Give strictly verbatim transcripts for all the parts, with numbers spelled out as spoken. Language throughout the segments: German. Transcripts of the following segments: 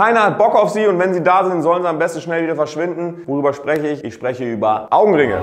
Keiner hat Bock auf sie und wenn sie da sind, sollen sie am besten schnell wieder verschwinden. Worüber spreche ich? Ich spreche über Augenringe.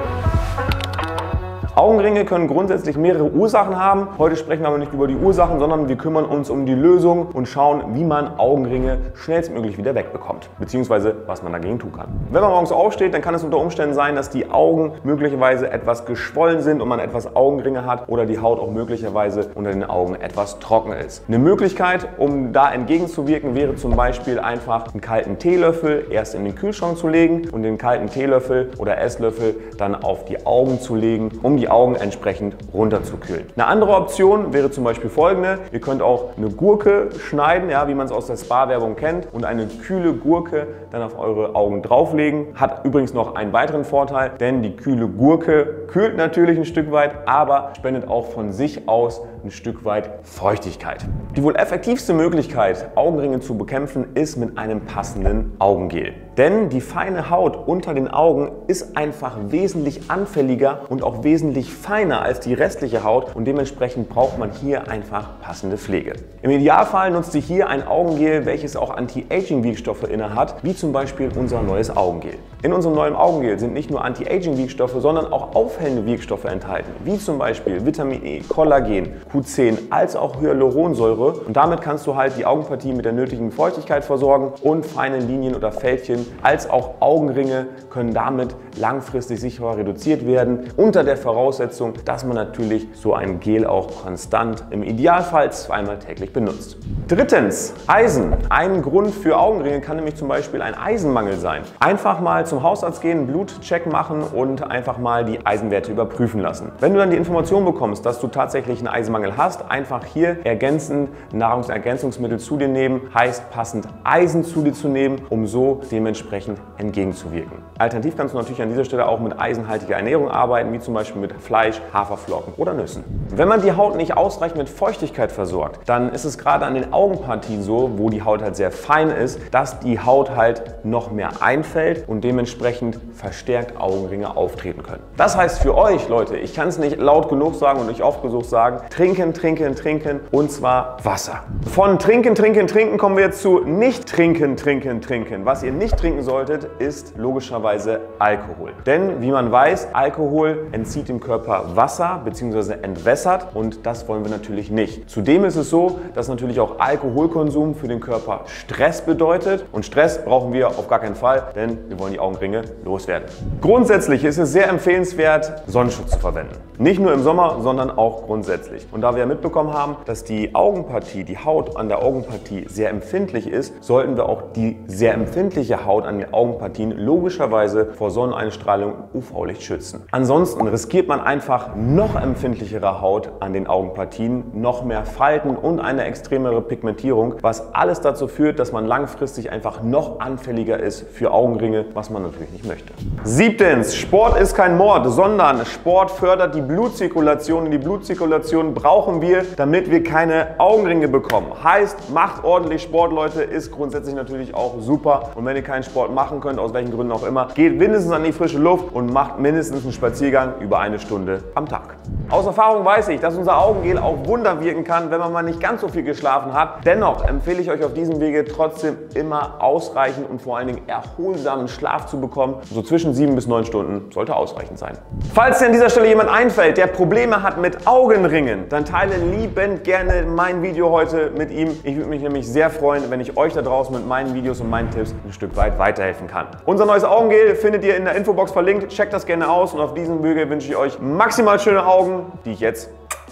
Augenringe können grundsätzlich mehrere Ursachen haben. Heute sprechen wir aber nicht über die Ursachen, sondern wir kümmern uns um die Lösung und schauen, wie man Augenringe schnellstmöglich wieder wegbekommt, beziehungsweise was man dagegen tun kann. Wenn man morgens aufsteht, dann kann es unter Umständen sein, dass die Augen möglicherweise etwas geschwollen sind und man etwas Augenringe hat oder die Haut auch möglicherweise unter den Augen etwas trocken ist. Eine Möglichkeit, um da entgegenzuwirken, wäre zum Beispiel einfach einen kalten Teelöffel erst in den Kühlschrank zu legen und den kalten Teelöffel oder Esslöffel dann auf die Augen zu legen, um die Die Augen entsprechend runterzukühlen. Eine andere Option wäre zum Beispiel folgende. Ihr könnt auch eine Gurke schneiden, ja, wie man es aus der Spa-Werbung kennt, und eine kühle Gurke dann auf eure Augen drauflegen. Hat übrigens noch einen weiteren Vorteil, denn die kühle Gurke kühlt natürlich ein Stück weit, aber spendet auch von sich aus ein Stück weit Feuchtigkeit. Die wohl effektivste Möglichkeit, Augenringe zu bekämpfen, ist mit einem passenden Augengel. Denn die feine Haut unter den Augen ist einfach wesentlich anfälliger und auch wesentlich feiner als die restliche Haut und dementsprechend braucht man hier einfach passende Pflege. Im Idealfall nutzt ihr hier ein Augengel, welches auch Anti-Aging-Wirkstoffe inne hat, wie zum Beispiel unser neues Augengel. In unserem neuen Augengel sind nicht nur Anti-Aging-Wirkstoffe, sondern auch aufhellende Wirkstoffe enthalten, wie zum Beispiel Vitamin E, Kollagen, Q zehn als auch Hyaluronsäure und damit kannst du halt die Augenpartie mit der nötigen Feuchtigkeit versorgen und feine Linien oder Fältchen als auch Augenringe können damit langfristig sicherer reduziert werden unter der Voraussetzung, dass man natürlich so ein Gel auch konstant im Idealfall zweimal täglich benutzt. Drittens, Eisen. Ein Grund für Augenringe kann nämlich zum Beispiel ein Eisenmangel sein. Einfach mal zum Hausarzt gehen, Blutcheck machen und einfach mal die Eisenwerte überprüfen lassen. Wenn du dann die Information bekommst, dass du tatsächlich einen Eisenmangel hast, einfach hier ergänzend Nahrungsergänzungsmittel zu dir nehmen, heißt passend Eisen zu dir zu nehmen, um so dementsprechend entgegenzuwirken. Alternativ kannst du natürlich an dieser Stelle auch mit eisenhaltiger Ernährung arbeiten, wie zum Beispiel mit Fleisch, Haferflocken oder Nüssen. Wenn man die Haut nicht ausreichend mit Feuchtigkeit versorgt, dann ist es gerade an den Augenpartien so, wo die Haut halt sehr fein ist, dass die Haut halt noch mehr einfällt und dementsprechend verstärkt Augenringe auftreten können. Das heißt für euch, Leute, ich kann es nicht laut genug sagen und nicht oft genug sagen, trinken, trinken, trinken und zwar Wasser. Von trinken, trinken, trinken kommen wir jetzt zu nicht trinken, trinken, trinken. Was ihr nicht trinken solltet, ist logischerweise Alkohol. Denn wie man weiß, Alkohol entzieht dem Körper Wasser bzw. entwässert und das wollen wir natürlich nicht. Zudem ist es so, dass natürlich auch Alkoholkonsum für den Körper Stress bedeutet und Stress brauchen wir auf gar keinen Fall, denn wir wollen die Augenringe loswerden. Grundsätzlich ist es sehr empfehlenswert, Sonnenschutz zu verwenden. Nicht nur im Sommer, sondern auch grundsätzlich. Und da wir ja mitbekommen haben, dass die Augenpartie, die Haut an der Augenpartie sehr empfindlich ist, sollten wir auch die sehr empfindliche Haut an den Augenpartien logischerweise vor Sonneneinstrahlung und U V-Licht schützen. Ansonsten riskiert man einfach noch empfindlichere Haut an den Augenpartien, noch mehr Falten und eine extremere Pigmentierung, was alles dazu führt, dass man langfristig einfach noch anfälliger ist für Augenringe, was man natürlich nicht möchte. Siebtens, Sport ist kein Mord, sondern Sport fördert die Blutzirkulation und die Blutzirkulation brauchen wir, damit wir keine Augenringe bekommen. Heißt, macht ordentlich Sport, Leute, ist grundsätzlich natürlich auch super und wenn ihr keinen Sport machen könnt, aus welchen Gründen auch immer, geht mindestens an die frische Luft und macht mindestens einen Spaziergang über eine Stunde. Stunde am Tag. Aus Erfahrung weiß ich, dass unser Augengel auch Wunder wirken kann, wenn man mal nicht ganz so viel geschlafen hat. Dennoch empfehle ich euch auf diesem Wege trotzdem immer ausreichend und vor allen Dingen erholsamen Schlaf zu bekommen. So zwischen sieben bis neun Stunden sollte ausreichend sein. Falls dir an dieser Stelle jemand einfällt, der Probleme hat mit Augenringen, dann teile liebend gerne mein Video heute mit ihm. Ich würde mich nämlich sehr freuen, wenn ich euch da draußen mit meinen Videos und meinen Tipps ein Stück weit weiterhelfen kann. Unser neues Augengel findet ihr in der Infobox verlinkt. Checkt das gerne aus und auf diesem Wege wünsche ich euch maximal schöne Augen, die ich jetzt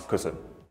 küsse.